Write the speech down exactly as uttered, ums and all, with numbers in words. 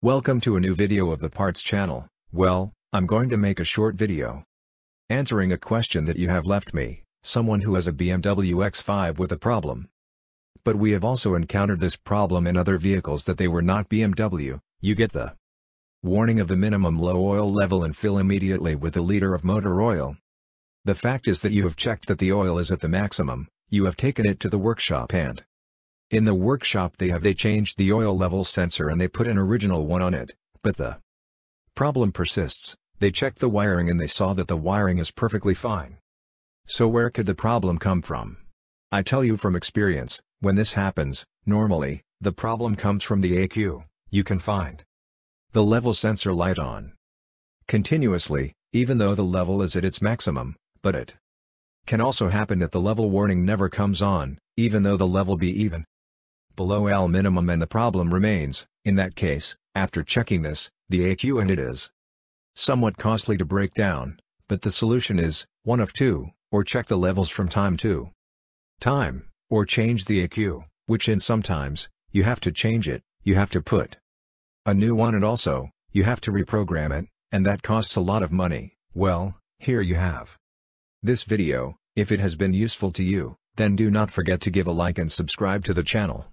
Welcome to a new video of the parts channel. Well, I'm going to make a short video answering a question that you have left me, someone who has a B M W X five with a problem. But we have also encountered this problem in other vehicles that they were not B M W. You get the warning of the minimum low oil level and fill immediately with a liter of motor oil. The fact is that you have checked that the oil is at the maximum, you have taken it to the workshop and in the workshop they have they changed the oil level sensor and they put an original one on it, but the problem persists. They checked the wiring and they saw that the wiring is perfectly fine. So where could the problem come from? I tell you from experience, when this happens, normally, the problem comes from the A Q, you can find the level sensor light on continuously, even though the level is at its maximum, but it can also happen that the level warning never comes on, even though the level be even below L minimum and the problem remains. In that case, after checking this, the A Q and it is somewhat costly to break down, but the solution is one of two: or check the levels from time to time, or change the A Q, which in sometimes, you have to change it, you have to put a new one and also, you have to reprogram it, and that costs a lot of money. Well, here you have this video. If it has been useful to you, then do not forget to give a like and subscribe to the channel.